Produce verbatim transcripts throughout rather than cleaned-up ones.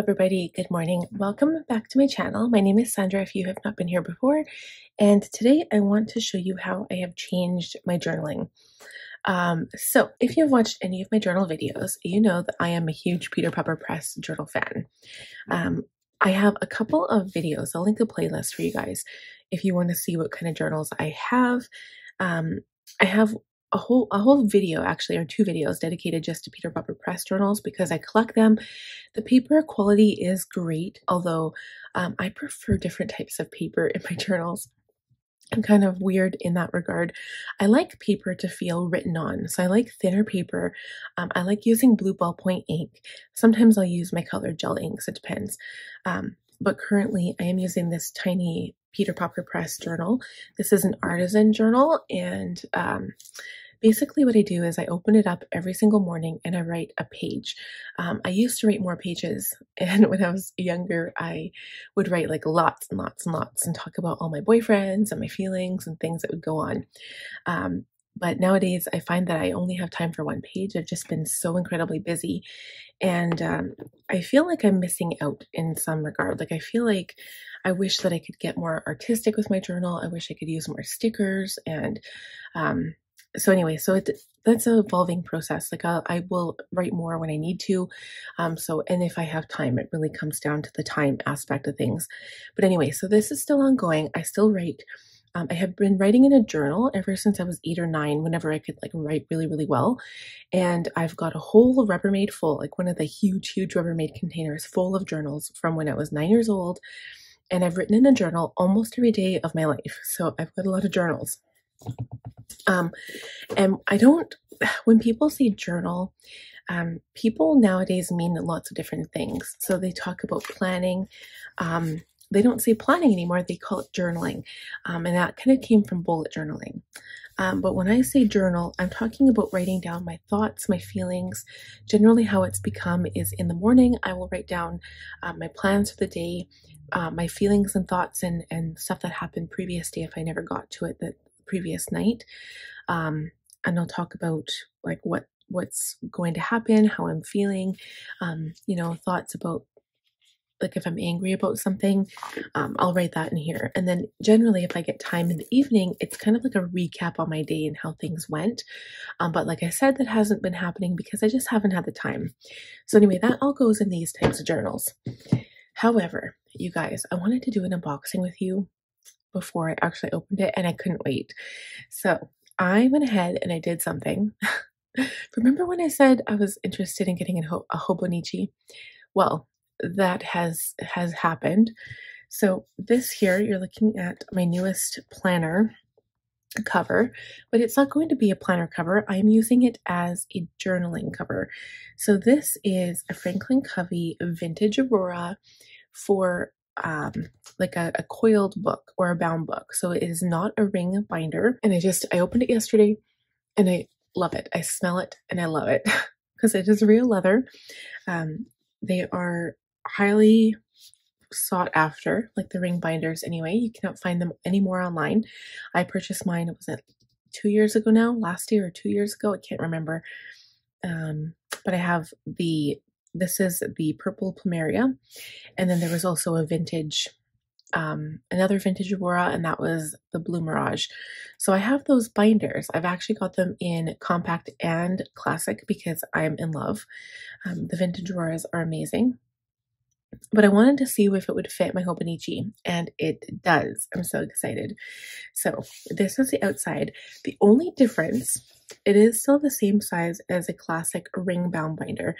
everybody, good morning. Welcome back to my channel. My name is Sandra if you have not been here before, and today I want to show you how I have changed my journaling. Um, so if you've watched any of my journal videos, you know that I am a huge Peter Popper Press journal fan. Um, I have a couple of videos. I'll link a playlist for you guys if you want to see what kind of journals I have. Um, I have A whole, a whole video actually, or two videos dedicated just to Peter Popper Press journals because I collect them. The paper quality is great, although um, I prefer different types of paper in my journals. I'm kind of weird in that regard. I like paper to feel written on, so I like thinner paper. Um, I like using blue ballpoint ink. Sometimes I'll use my colored gel inks, it depends. Um, but currently I am using this tiny Peter Popper Press journal. This is an artisan journal, and um, basically what I do is I open it up every single morning and I write a page. Um, I used to write more pages, and when I was younger I would write like lots and lots and lots and talk about all my boyfriends and my feelings and things that would go on. Um, but nowadays I find that I only have time for one page. I've just been so incredibly busy, and um, I feel like I'm missing out in some regard. Like I feel like I wish that I could get more artistic with my journal. I wish I could use more stickers, and um, so anyway, so it, that's an evolving process. Like I'll, I will write more when I need to, um, so, and if I have time, it really comes down to the time aspect of things. But anyway, so this is still ongoing. I still write. Um, I have been writing in a journal ever since I was eight or nine, whenever I could like write really, really well. And I've got a whole Rubbermaid full, like one of the huge, huge Rubbermaid containers full of journals from when I was nine years old. And I've written in a journal almost every day of my life. So I've got a lot of journals. Um, and I don't, when people say journal, um, people nowadays mean lots of different things. So they talk about planning. Um, they don't say planning anymore. They call it journaling. Um, and that kind of came from bullet journaling. Um, but when I say journal, I'm talking about writing down my thoughts, my feelings. Generally how it's become is in the morning, I will write down um, my plans for the day, uh, my feelings and thoughts and, and stuff that happened previous day if I never got to it the previous night. Um, and I'll talk about like what, what's going to happen, how I'm feeling, um, you know, thoughts about like if I'm angry about something, um, I'll write that in here. And then generally if I get time in the evening, it's kind of like a recap on my day and how things went. Um, but like I said, that hasn't been happening because I just haven't had the time. So anyway, that all goes in these types of journals. However, you guys, I wanted to do an unboxing with you before I actually opened it, and I couldn't wait. So I went ahead and I did something. Remember when I said I was interested in getting a Hobonichi? Well, that has has happened. So this here, you're looking at my newest planner cover, but it's not going to be a planner cover. I'm using it as a journaling cover. So this is a Franklin Covey vintage Aurora for um like a, a coiled book or a bound book. So it is not a ring binder, and I just I opened it yesterday and I love it. I smell it and I love it because it is real leather. Um they are highly sought after, like the ring binders anyway. You cannot find them anymore online. I purchased mine, it was it two years ago now, last year or two years ago, I can't remember. Um, but I have the, this is the purple Plumeria. And then there was also a vintage, um, another vintage Aurora, and that was the Blue Mirage. So I have those binders. I've actually got them in compact and classic because I'm in love. Um, the vintage Auroras are amazing. But I wanted to see if it would fit my Hobonichi, and it does. I'm so excited. So this is the outside. The only difference, it is still the same size as a classic ring bound binder,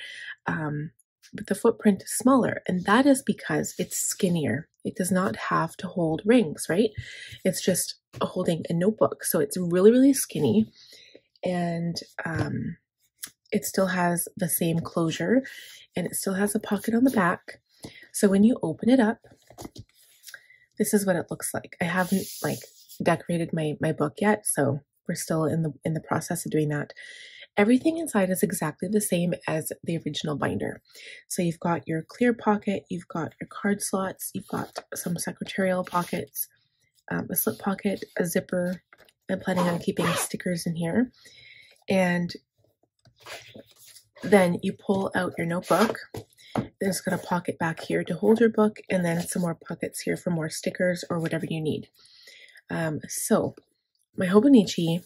um, but the footprint is smaller, and that is because it's skinnier. It does not have to hold rings, right? It's just holding a notebook, so it's really, really skinny, and um, it still has the same closure, and it still has a pocket on the back. So when you open it up, this is what it looks like. I haven't like decorated my, my book yet, so we're still in the, in the process of doing that. Everything inside is exactly the same as the original binder. So you've got your clear pocket, you've got your card slots, you've got some secretarial pockets, um, a slip pocket, a zipper. I'm planning on keeping stickers in here. And then you pull out your notebook, Then it's got a pocket back here to hold your book, and then some more pockets here for more stickers or whatever you need. Um, so my Hobonichi,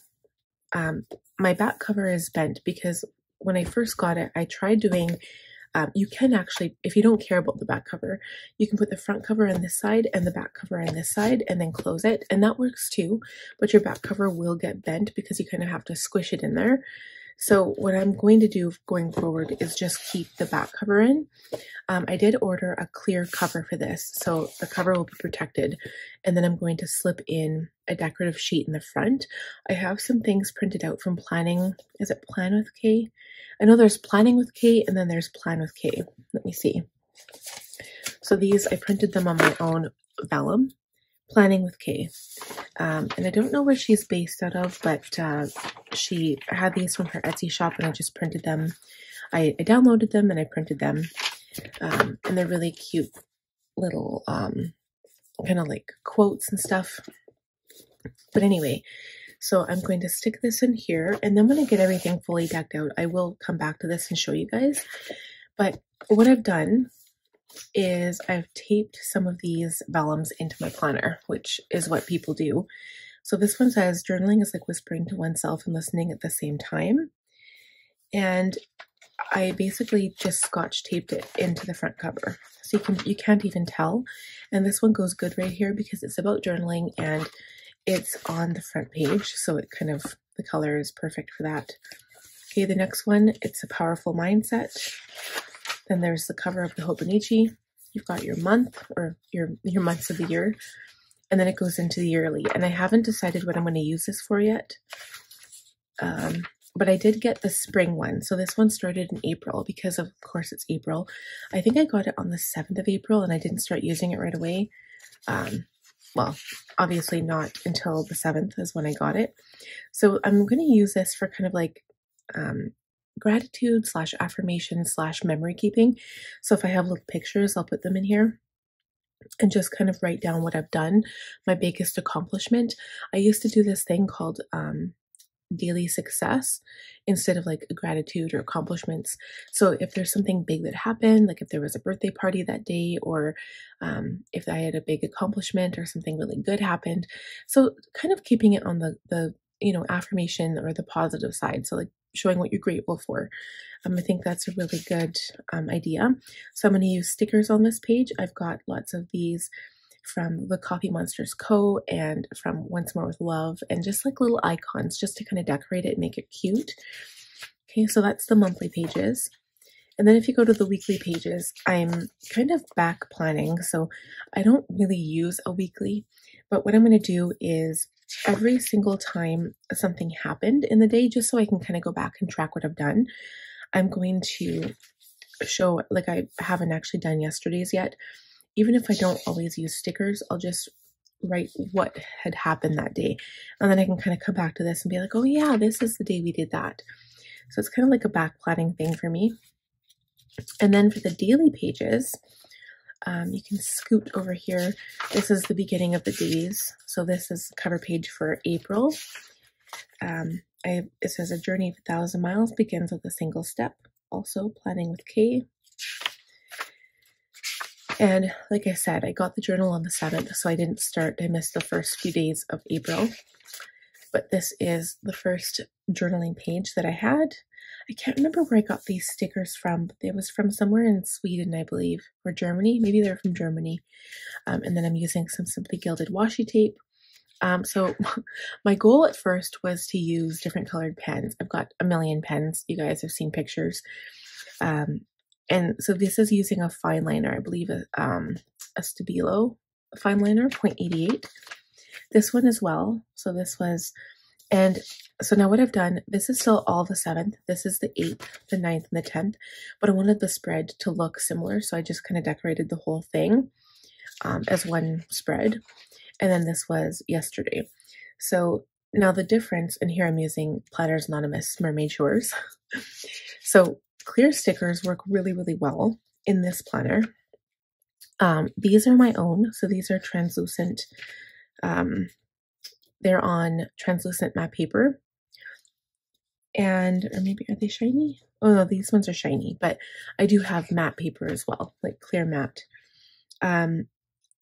um, my back cover is bent because when I first got it, I tried doing, um, you can actually, if you don't care about the back cover, you can put the front cover on this side and the back cover on this side and then close it. And that works too, but your back cover will get bent because you kind of have to squish it in there. So what I'm going to do going forward is just keep the back cover in. Um, I did order a clear cover for this, so the cover will be protected. And then I'm going to slip in a decorative sheet in the front. I have some things printed out from Planning. Is it Plan with Kay? I know there's Planning with Kay and then there's Plan with Kay. Let me see. So these, I printed them on my own vellum. Planning with Kay. Um, and I don't know where she's based out of, but uh, she had these from her Etsy shop and I just printed them. I, I downloaded them and I printed them. Um, and they're really cute little um, kind of like quotes and stuff. But anyway, so I'm going to stick this in here. And then when I get everything fully decked out, I will come back to this and show you guys. But what I've done is I've taped some of these vellums into my planner, which is what people do. So this one says, journaling is like whispering to oneself and listening at the same time. And I basically just scotch taped it into the front cover. So you, can, you can't even tell. And this one goes good right here because it's about journaling and it's on the front page. So it kind of, the color is perfect for that. Okay, the next one, it's a powerful mindset. Then there's the cover of the Hobonichi. You've got your month or your, your months of the year. And then it goes into the yearly. And I haven't decided what I'm going to use this for yet. Um, but I did get the spring one. So this one started in April because of course it's April. I think I got it on the seventh of April and I didn't start using it right away. Um, well, obviously not until the seventh is when I got it. So I'm going to use this for kind of like... Um, gratitude slash affirmation slash memory keeping. So if I have little pictures, I'll put them in here and just kind of write down what I've done, my biggest accomplishment. I used to do this thing called um, daily success instead of like gratitude or accomplishments. So if there's something big that happened, like if there was a birthday party that day, or um, if I had a big accomplishment or something really good happened. So kind of keeping it on the, the you know, affirmation or the positive side. So like showing what you're grateful for. Um, I think that's a really good um, idea. So I'm going to use stickers on this page. I've got lots of these from the Coffee Monsters Co. and from Once More With Love, and just like little icons just to kind of decorate it and make it cute. Okay, so that's the monthly pages. And then if you go to the weekly pages, I'm kind of back planning. So I don't really use a weekly, but what I'm going to do is every single time something happened in the day, just so I can kind of go back and track what I've done, I'm going to show, like I haven't actually done yesterday's yet. Even if I don't always use stickers, I'll just write what had happened that day. And then I can kind of come back to this and be like, oh yeah, this is the day we did that. So it's kind of like a back planning thing for me. And then for the daily pages, um, you can scoot over here. This is the beginning of the days. So this is the cover page for April. Um, I, it says a journey of a thousand miles begins with a single step. Also Planning with Kay. And like I said, I got the journal on the seventh, so I didn't start. I missed the first few days of April. But this is the first journaling page that I had. I can't remember where I got these stickers from, but it was from somewhere in Sweden, I believe, or Germany. Maybe they're from Germany. Um, and then I'm using some Simply Gilded washi tape. Um, so my goal at first was to use different colored pens. I've got a million pens. You guys have seen pictures. Um, and so this is using a fine liner, I believe, a, um, a Stabilo fine liner, point eight eight. This one as well. So this was... And so now what I've done, this is still all the seventh, this is the eighth, the ninth, and the tenth, but I wanted the spread to look similar, so I just kind of decorated the whole thing um, as one spread, and then this was yesterday. So now the difference, and here I'm using Planners Anonymous Mermaid Shores. So clear stickers work really, really well in this planner. Um, these are my own, so these are translucent. Um, They're on translucent matte paper, and or maybe are they shiny? Oh no, these ones are shiny, but I do have matte paper as well, like clear matte. Um,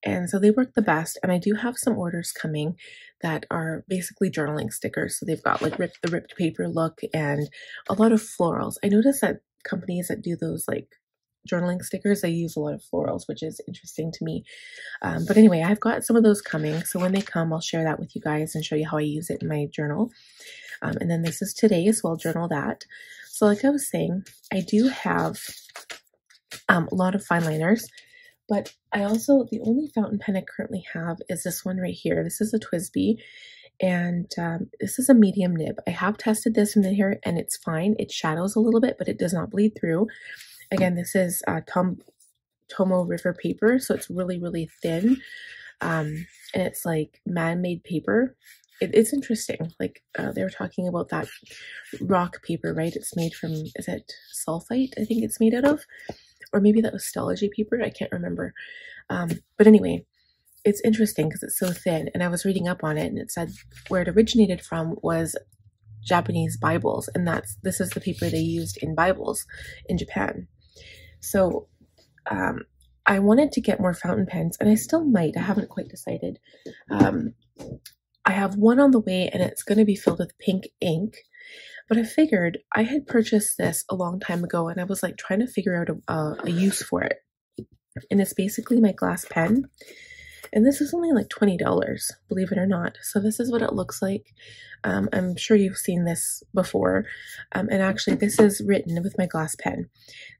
and so they work the best. And I do have some orders coming that are basically journaling stickers. So they've got like ripped, the ripped paper look and a lot of florals. I noticed that companies that do those like journaling stickers, they use a lot of florals, which is interesting to me. Um, but anyway, I've got some of those coming. So when they come, I'll share that with you guys and show you how I use it in my journal. Um, and then this is today, so I'll journal that. So like I was saying, I do have um, a lot of fine liners, but I also, the only fountain pen I currently have is this one right here. This is a T W S B I, and um, this is a medium nib. I have tested this in here and it's fine. It shadows a little bit, but it does not bleed through. Again, this is uh, Tom Tomoe River paper, so it's really, really thin, um, and it's like man-made paper. It, it's interesting. Like uh, they were talking about that rock paper, right? It's made from, is it sulfite? I think it's made out of, or maybe that was stology paper. I can't remember. Um, but anyway, it's interesting because it's so thin. And I was reading up on it, and it said where it originated from was Japanese Bibles, and that's this is the paper they used in Bibles in Japan. So um, I wanted to get more fountain pens, and I still might. I haven't quite decided. Um, I have one on the way, and it's going to be filled with pink ink. But I figured I had purchased this a long time ago, and I was like trying to figure out a, a, a use for it. And it's basically my glass pen. And this is only like twenty dollars, believe it or not. So this is what it looks like. Um, I'm sure you've seen this before. Um, and actually, this is written with my glass pen.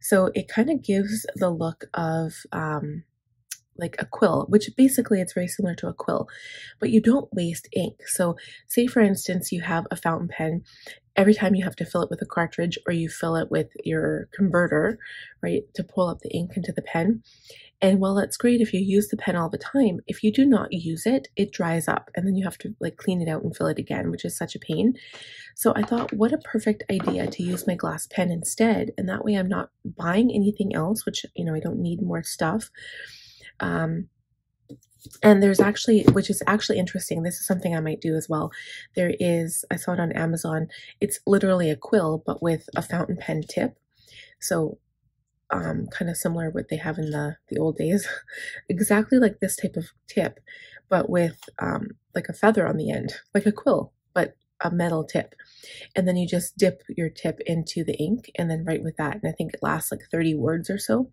So it kind of gives the look of um, like a quill, which basically it's very similar to a quill. But you don't waste ink. So say, for instance, you have a fountain pen. Every time you have to fill it with a cartridge, or you fill it with your converter, right, to pull up the ink into the pen. And while it's great if you use the pen all the time, if you do not use it, it dries up, and then you have to like clean it out and fill it again, which is such a pain. So I thought, what a perfect idea to use my glass pen instead. And that way I'm not buying anything else, which, you know, I don't need more stuff. Um, And there's actually, which is actually interesting, this is something I might do as well. There is, I saw it on Amazon, it's literally a quill, but with a fountain pen tip. So um, kind of similar what they have in the, the old days, exactly like this type of tip, but with um, like a feather on the end, like a quill, but a metal tip. And then you just dip your tip into the ink and then write with that. And I think it lasts like thirty words or so.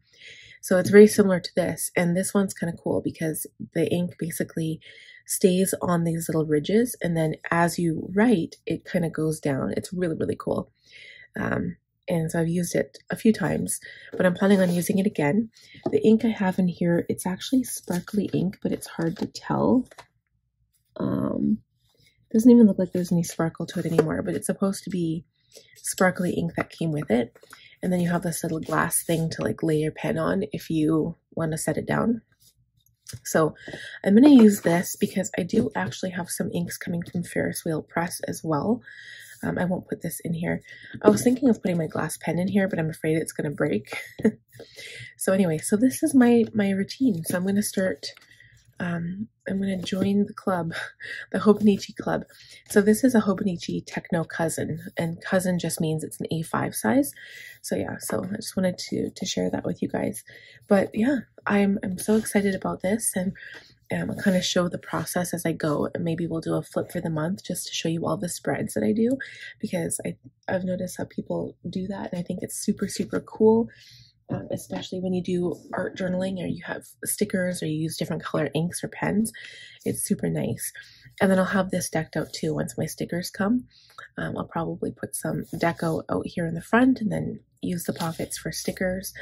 So it's very similar to this, and this one's kind of cool because the ink basically stays on these little ridges, and then as you write, it kind of goes down. It's really, really cool. Um, and so I've used it a few times, but I'm planning on using it again. The ink I have in here, it's actually sparkly ink, but it's hard to tell. Um, doesn't even look like there's any sparkle to it anymore, but it's supposed to be sparkly ink that came with it. And then you have this little glass thing to like lay your pen on if you want to set it down. So I'm going to use this because I do actually have some inks coming from Ferris Wheel Press as well. Um, I won't put this in here. I was thinking of putting my glass pen in here, but I'm afraid it's going to break. So anyway, so this is my, my routine. So I'm going to start... Um, I'm going to join the club, the Hobonichi club. So this is a Hobonichi Techno Cousin, and cousin just means it's an A five size. So yeah, so I just wanted to, to share that with you guys. But yeah, I'm, I'm so excited about this, and um, I'll kind of show the process as I go. And maybe we'll do a flip for the month just to show you all the spreads that I do, because I, I've noticed how people do that. And I think it's super, super cool. Um, especially when you do art journaling, or you have stickers, or you use different color inks or pens. It's super nice. And then I'll have this decked out too once my stickers come. Um, I'll probably put some deco out here in the front and then use the pockets for stickers.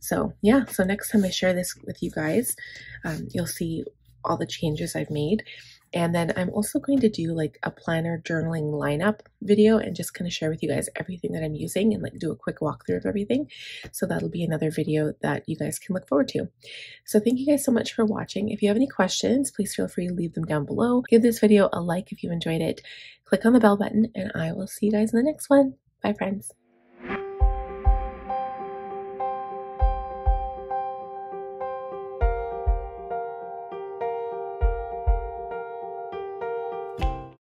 So yeah, so next time I share this with you guys, um, you'll see all the changes I've made. And then I'm also going to do like a planner journaling lineup video and just kind of share with you guys everything that I'm using and like do a quick walkthrough of everything. So that'll be another video that you guys can look forward to. So thank you guys so much for watching. If you have any questions, please feel free to leave them down below. Give this video a like if you enjoyed it. Click on the bell button, and I will see you guys in the next one. Bye, friends.